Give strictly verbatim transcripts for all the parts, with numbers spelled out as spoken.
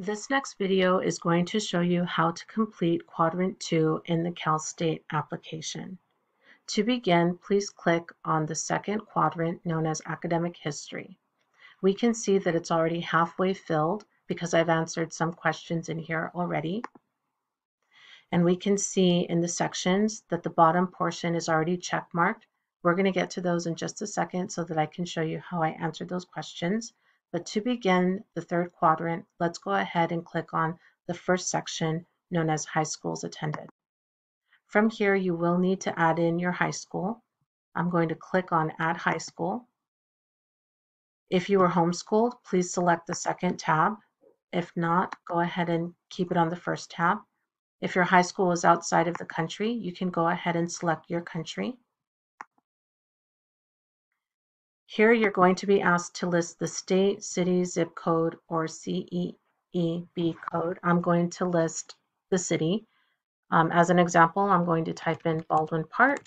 This next video is going to show you how to complete Quadrant two in the Cal State application. To begin, please click on the second quadrant known as Academic History. We can see that it's already halfway filled because I've answered some questions in here already. And we can see in the sections that the bottom portion is already checkmarked. We're going to get to those in just a second so that I can show you how I answered those questions. But to begin the third quadrant, let's go ahead and click on the first section known as high schools attended. From here, you will need to add in your high school. I'm going to click on Add High School. If you were homeschooled, please select the second tab. If not, go ahead and keep it on the first tab. If your high school is outside of the country, you can go ahead and select your country. Here you're going to be asked to list the state, city, zip code, or C E E B code. I'm going to list the city. Um, as an example, I'm going to type in Baldwin Park.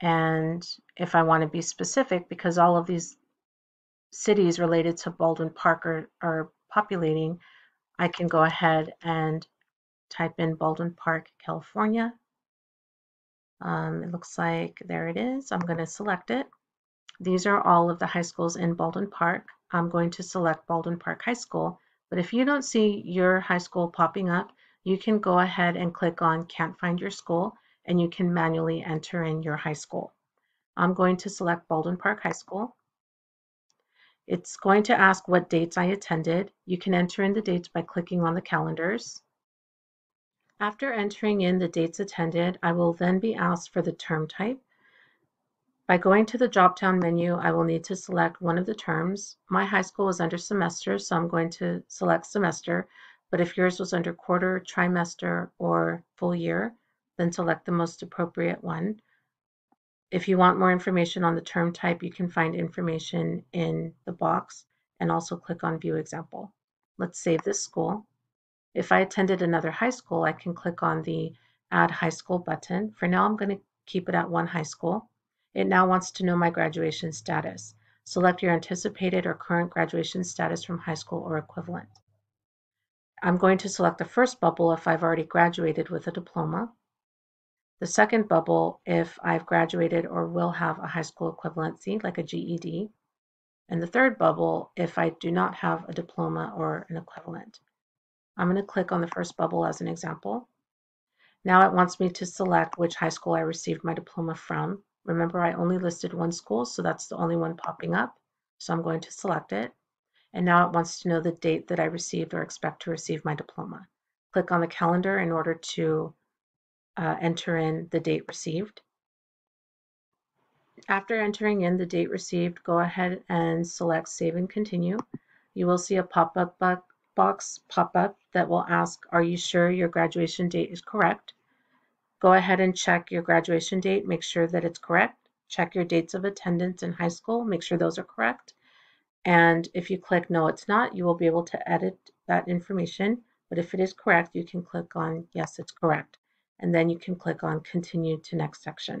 And if I want to be specific, because all of these cities related to Baldwin Park are, are populating, I can go ahead and type in Baldwin Park, California. Um, it looks like there it is. I'm going to select it. These are all of the high schools in Baldwin Park. I'm going to select Baldwin Park High School, but if you don't see your high school popping up, you can go ahead and click on Can't Find Your School, and you can manually enter in your high school. I'm going to select Baldwin Park High School. It's going to ask what dates I attended. You can enter in the dates by clicking on the calendars. After entering in the dates attended, I will then be asked for the term type. By going to the drop-down menu, I will need to select one of the terms. My high school was under semester, so I'm going to select semester, but if yours was under quarter, trimester, or full year, then select the most appropriate one. If you want more information on the term type, you can find information in the box and also click on View Example. Let's save this school. If I attended another high school, I can click on the Add High School button. For now, I'm going to keep it at one high school. It now wants to know my graduation status. Select your anticipated or current graduation status from high school or equivalent. I'm going to select the first bubble if I've already graduated with a diploma. The second bubble if I've graduated or will have a high school equivalency, like a G E D. And the third bubble if I do not have a diploma or an equivalent. I'm going to click on the first bubble as an example. Now it wants me to select which high school I received my diploma from. Remember, I only listed one school, so that's the only one popping up. So I'm going to select it. And now it wants to know the date that I received or expect to receive my diploma. Click on the calendar in order to uh, enter in the date received. After entering in the date received, go ahead and select Save and Continue. You will see a pop-up box. box pop-up that will ask, are you sure your graduation date is correct? Go ahead and check your graduation date, make sure that it's correct. Check your dates of attendance in high school, make sure those are correct. And if you click no, it's not, you will be able to edit that information. But if it is correct, you can click on yes, it's correct. And then you can click on continue to next section.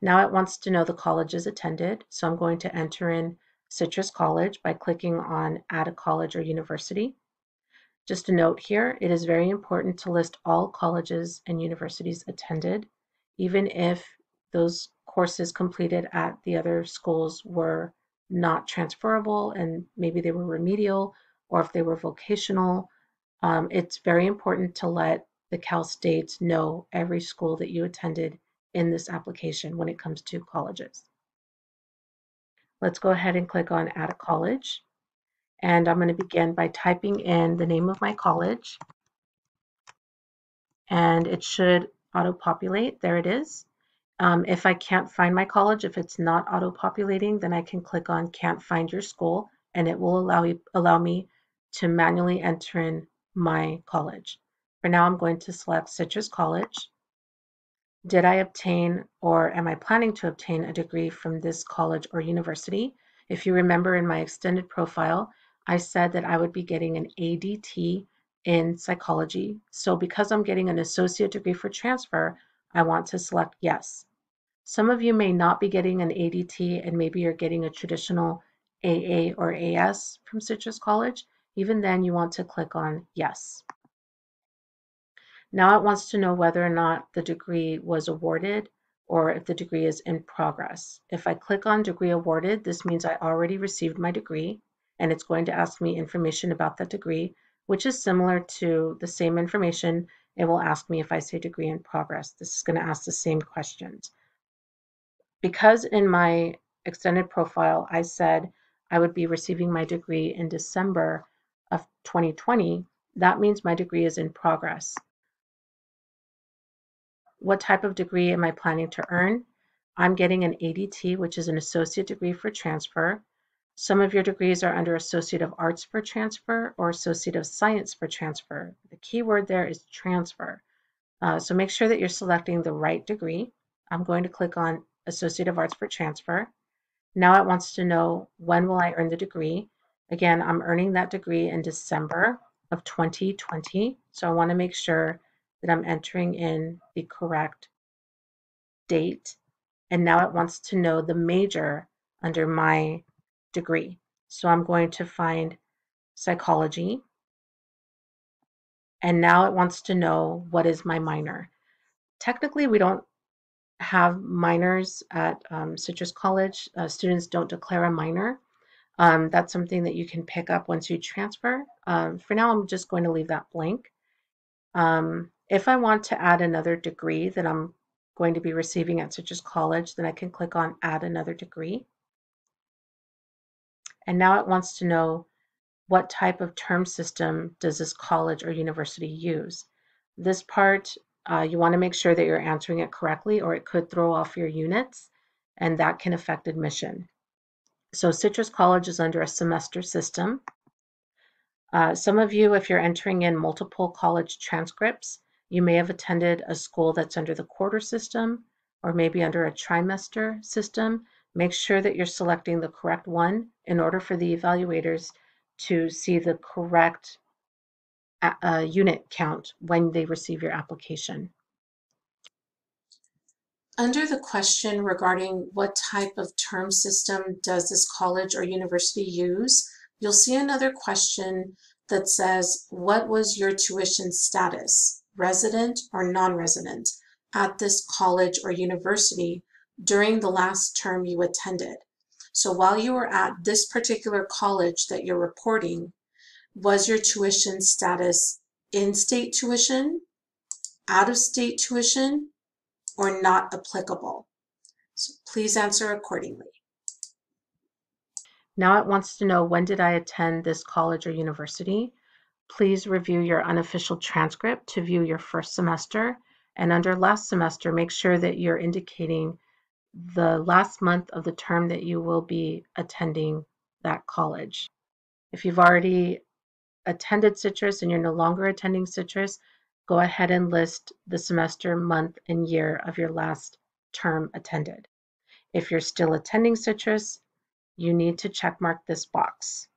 Now it wants to know the colleges attended, so I'm going to enter in Citrus College by clicking on Add a College or University. Just a note here, it is very important to list all colleges and universities attended, even if those courses completed at the other schools were not transferable and maybe they were remedial or if they were vocational. Um, it's very important to let the Cal States know every school that you attended in this application when it comes to colleges. Let's go ahead and click on Add a College. And I'm going to begin by typing in the name of my college. And it should auto-populate. There it is. Um, if I can't find my college, if it's not auto-populating, then I can click on Can't Find Your School, and it will allow, you, allow me to manually enter in my college. For now, I'm going to select Citrus College. Did I obtain or am I planning to obtain a degree from this college or university? If you remember in my extended profile, I said that I would be getting an A D T in psychology. So because I'm getting an associate degree for transfer, I want to select yes. Some of you may not be getting an A D T and maybe you're getting a traditional A A or A S from Citrus College, even then you want to click on yes. Now it wants to know whether or not the degree was awarded or if the degree is in progress. If I click on degree awarded, this means I already received my degree, and it's going to ask me information about that degree, which is similar to the same information it will ask me if I say degree in progress. This is going to ask the same questions. Because in my extended profile, I said I would be receiving my degree in December of twenty twenty, that means my degree is in progress. What type of degree am I planning to earn? I'm getting an A D T, which is an Associate Degree for Transfer. Some of your degrees are under Associate of Arts for Transfer or Associate of Science for Transfer. The key word there is transfer. Uh, so make sure that you're selecting the right degree. I'm going to click on Associate of Arts for Transfer. Now it wants to know, when will I earn the degree? Again, I'm earning that degree in December of twenty twenty. So I want to make sure that I'm entering in the correct date. And now it wants to know the major under my degree. So I'm going to find psychology, and now it wants to know what is my minor. Technically, we don't have minors at um, Citrus College. Uh, students don't declare a minor. Um, that's something that you can pick up once you transfer. Um, for now, I'm just going to leave that blank. Um, if I want to add another degree that I'm going to be receiving at Citrus College, then I can click on add another degree. And now it wants to know, what type of term system does this college or university use? This part, uh, you want to make sure that you're answering it correctly, or it could throw off your units, and that can affect admission. So Citrus College is under a semester system. Uh, some of you, if you're entering in multiple college transcripts, you may have attended a school that's under the quarter system, or maybe under a trimester system. Make sure that you're selecting the correct one in order for the evaluators to see the correct uh, unit count when they receive your application. Under the question regarding what type of term system does this college or university use, you'll see another question that says, what was your tuition status, resident or non-resident, at this college or university during the last term you attended? So while you were at this particular college that you're reporting, was your tuition status in-state tuition, out-of-state tuition, or not applicable? So please answer accordingly. Now it wants to know, when did I attend this college or university? Please review your unofficial transcript to view your first semester, and under last semester, make sure that you're indicating the last month of the term that you will be attending that college. If you've already attended Citrus and you're no longer attending Citrus, go ahead and list the semester, month, and year of your last term attended. If you're still attending Citrus, you need to check mark this box.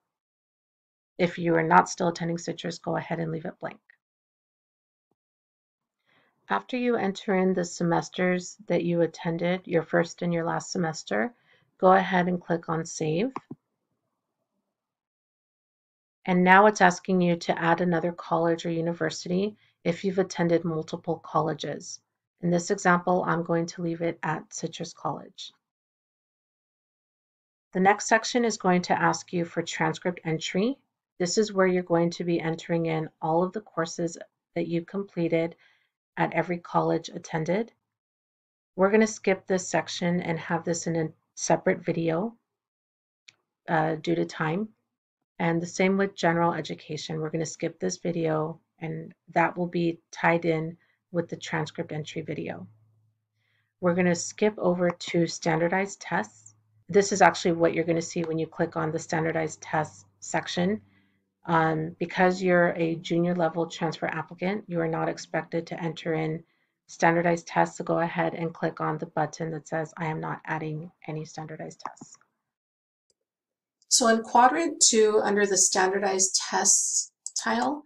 If you are not still attending Citrus, go ahead and leave it blank. After you enter in the semesters that you attended, your first and your last semester, go ahead and click on Save. And now it's asking you to add another college or university if you've attended multiple colleges. In this example, I'm going to leave it at Citrus College. The next section is going to ask you for transcript entry. This is where you're going to be entering in all of the courses that you completed at every college attended. We're going to skip this section and have this in a separate video uh, due to time. And the same with general education. We're going to skip this video, and that will be tied in with the transcript entry video. We're going to skip over to standardized tests. This is actually what you're going to see when you click on the standardized tests section. Um, because you're a junior level transfer applicant, you are not expected to enter in standardized tests, so go ahead and click on the button that says, I am not adding any standardized tests. So in quadrant two, under the standardized tests tile,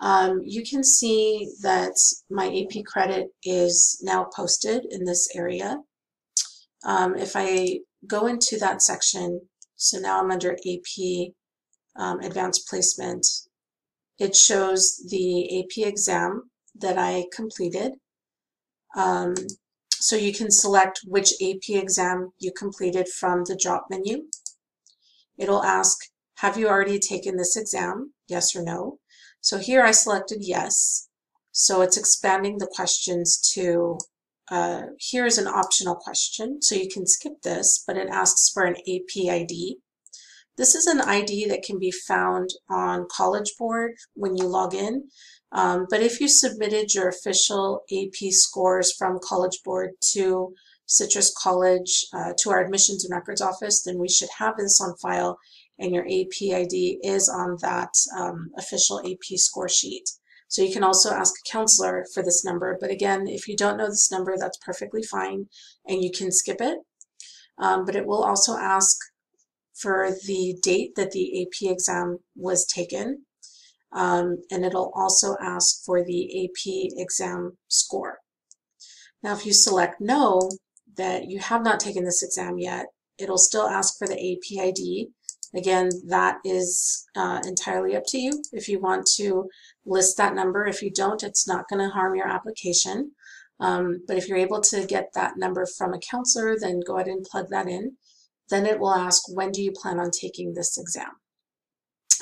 um, you can see that my A P credit is now posted in this area. Um, if I go into that section, So now I'm under A P, um, Advanced Placement. It shows the A P exam that I completed. Um, so you can select which A P exam you completed from the drop menu. It'll ask, have you already taken this exam? Yes or no? So here I selected yes. So it's expanding the questions to, uh, here's an optional question. So you can skip this, but it asks for an A P I D. This is an I D that can be found on College Board when you log in. Um, but if you submitted your official A P scores from College Board to Citrus College, uh, to our admissions and records office, then we should have this on file, and your A P I D is on that um, official A P score sheet. So you can also ask a counselor for this number, but again, if you don't know this number, that's perfectly fine and you can skip it. Um, but it will also ask for the date that the A P exam was taken, um, and it'll also ask for the A P exam score. Now if you select no, that you have not taken this exam yet, it'll still ask for the A P I D. Again, that is uh, entirely up to you if you want to list that number. If you don't, it's not going to harm your application. Um, but if you're able to get that number from a counselor, then go ahead and plug that in. Then it will ask, when do you plan on taking this exam?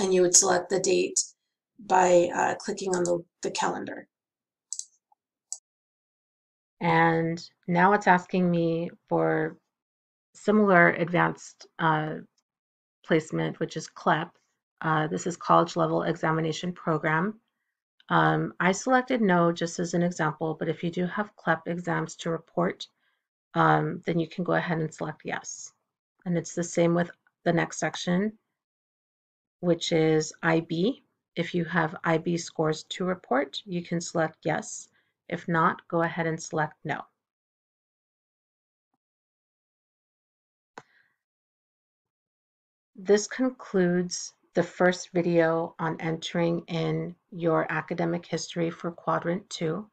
And you would select the date by uh, clicking on the, the calendar. And now it's asking me for similar advanced uh, placement, which is C L E P. Uh, this is College Level Examination Program. Um, I selected no just as an example, but if you do have C L E P exams to report, um, then you can go ahead and select yes. And it's the same with the next section, which is I B. If you have I B scores to report, you can select yes. If not, go ahead and select no. This concludes the first video on entering in your academic history for Quadrant two.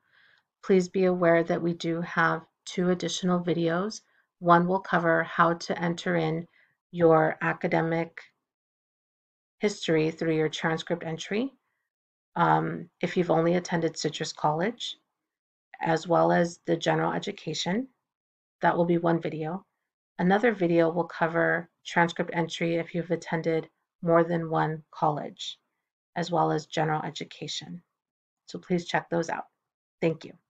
Please be aware that we do have two additional videos. One will cover how to enter in your academic history through your transcript entry, um, if you've only attended Citrus College, as well as the general education. That will be one video. Another video will cover transcript entry if you've attended more than one college, as well as general education. So please check those out. Thank you.